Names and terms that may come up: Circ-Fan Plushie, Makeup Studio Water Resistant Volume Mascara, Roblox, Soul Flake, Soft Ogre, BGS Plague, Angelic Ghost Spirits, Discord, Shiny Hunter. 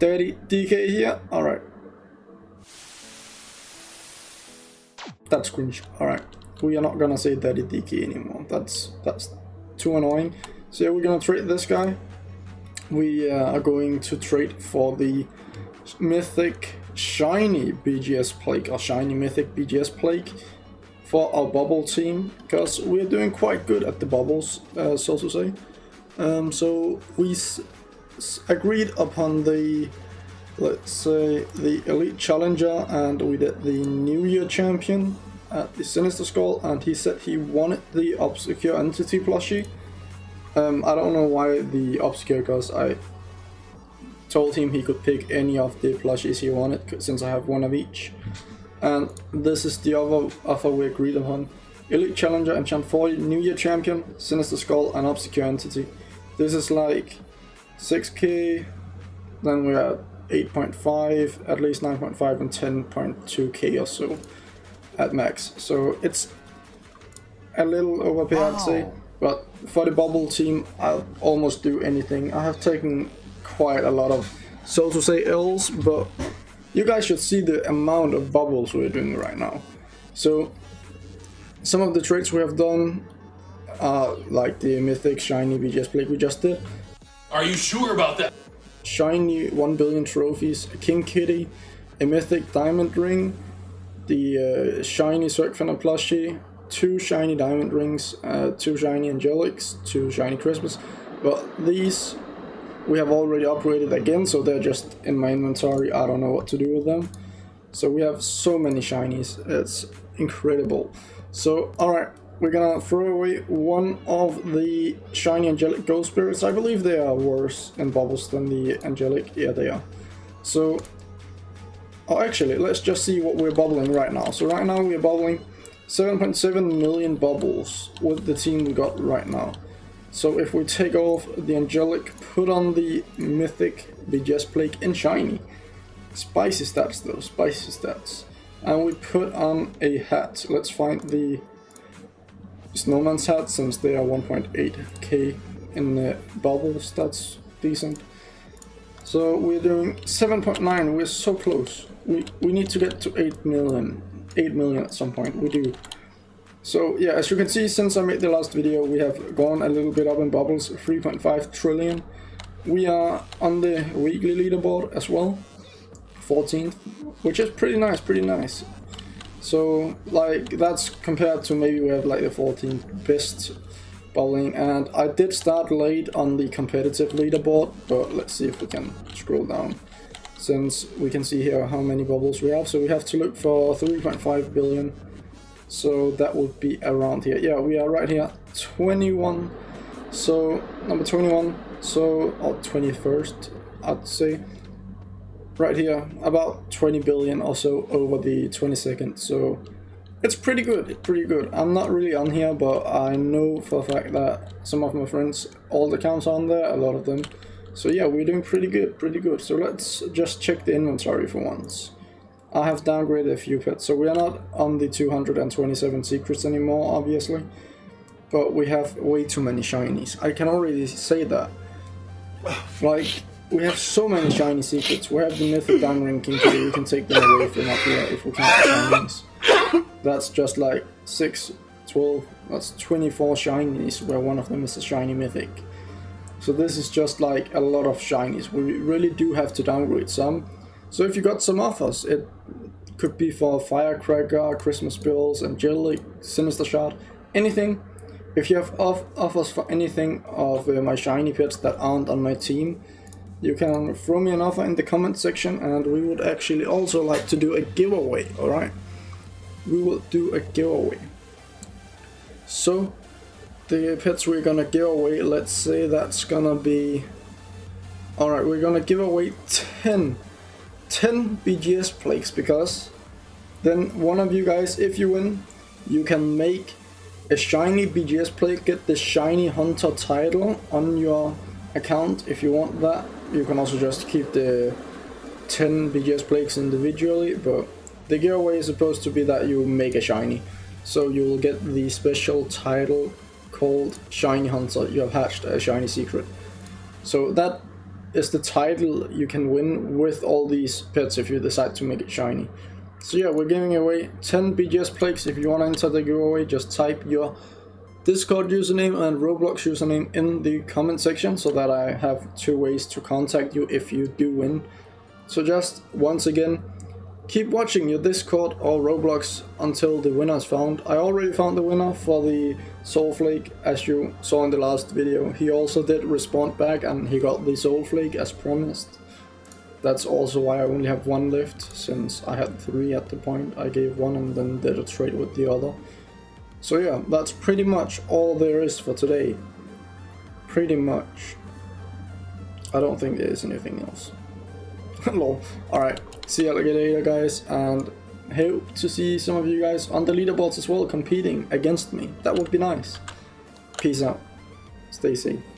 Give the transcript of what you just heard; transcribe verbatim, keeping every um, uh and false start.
thirty D K here. All right. That's cringe. All right. We are not gonna say thirty D K anymore. That's that's too annoying. So yeah, we're gonna trade this guy. We uh, are going to trade for the mythic shiny B G S Plague or shiny mythic B G S Plague for our bubble team, because we're doing quite good at the bubbles, uh, so to say. Um, so we s s agreed upon the, let's say, the elite challenger, and we did the New Year champion at the Sinister Skull, and he said he wanted the Obscure Entity plushie. Um, I don't know why the Obscure, because I told him he could pick any of the plushies he wanted, since I have one of each. And this is the other offer we agreed upon. Elite Challenger, Enchant forty, New Year Champion, Sinister Skull, and Obscure Entity. This is like six K, then we're at eight point five, at least nine point five, and ten point two K or so at max. So it's a little overpay, I'd say. But for the bubble team, I'll almost do anything. I have taken quite a lot of, so to say, L's, but you guys should see the amount of bubbles we're doing right now. So some of the trades we have done are like the mythic shiny B G S Plague we just did. Are you sure about that? Shiny one billion trophies, a King Kitty, a mythic diamond ring, the uh, shiny Circ-Fan Plushie, two shiny diamond rings, uh, two shiny angelics, two shiny Christmas. But these we have already upgraded again, so they're just in my inventory. I don't know what to do with them. So we have so many shinies, it's incredible. So alright, we're gonna throw away one of the shiny angelic ghost spirits. I believe they are worse in bubbles than the angelic. Yeah, they are. So, oh, actually, let's just see what we're bubbling right now. So right now we're bubbling seven point seven million bubbles with the team we got right now. So if we take off the angelic, put on the mythic B G S Plague and shiny, spicy stats though, spicy stats, and we put on a hat. Let's find the snowman's hat, since they are one point eight K in the bubbles. That's decent. So we're doing seven point nine. We're so close. We we need to get to eight million. eight million at some point, we do. So yeah, as you can see, since I made the last video, we have gone a little bit up in bubbles, three point five trillion. We are on the weekly leaderboard as well, fourteenth, which is pretty nice, pretty nice. So like, that's compared to maybe we have like the fourteenth best bubbling, and I did start late on the competitive leaderboard, but let's see if we can scroll down, since we can see here how many bubbles we have. So we have to look for three point five billion, so that would be around here. Yeah, we are right here, twenty-one, so number twenty-one, so, or twenty-first, I'd say, right here, about twenty billion or so over the twenty-second. So it's pretty good, pretty good. I'm not really on here, but I know for a fact that some of my friends, all the accounts are on there, a lot of them. So yeah, we're doing pretty good, pretty good. So let's just check the inventory for once. I have downgraded a few pets, so we are not on the two hundred twenty-seven secrets anymore, obviously. But we have way too many shinies. I can already say that. Like, we have so many shiny secrets. We have the mythic diamond ring, King Kitty. We can take them away if we're not here, if we can't shinies. That's just like six, twelve, that's twenty-four shinies, where one of them is a shiny mythic. So this is just like a lot of shinies. We really do have to downgrade some. So if you got some offers, it could be for Firecracker, Christmas Bills, Angelic, Sinister Shard, anything. If you have off offers for anything of uh, my shiny pets that aren't on my team, you can throw me an offer in the comment section, and we would actually also like to do a giveaway, alright? We will do a giveaway. So the pets we're gonna give away, let's say that's gonna be, all right, we're gonna give away ten B G S Plagues, because then one of you guys, if you win, you can make a shiny B G S Plague, get the Shiny Hunter title on your account if you want that. You can also just keep the ten B G S Plagues individually, but the giveaway is supposed to be that you make a shiny, so you will get the special title called Shiny Hunter. You have hatched a shiny secret. So that is the title you can win with all these pets if you decide to make it shiny. So yeah, we're giving away ten B G S Plagues. If you want to enter the giveaway, just type your Discord username and Roblox username in the comment section so that I have two ways to contact you if you do win. So just once again, keep watching your Discord or Roblox until the winner is found. I already found the winner for the Soul Flake, as you saw in the last video. He also did respond back and he got the Soul Flake as promised. That's also why I only have one left, since I had three at the point. I gave one and then did a trade with the other. So yeah, that's pretty much all there is for today. Pretty much. I don't think there is anything else. Lol. Alright, see you later guys, and hope to see some of you guys on the leaderboards as well, competing against me. That would be nice. Peace out. Stay safe.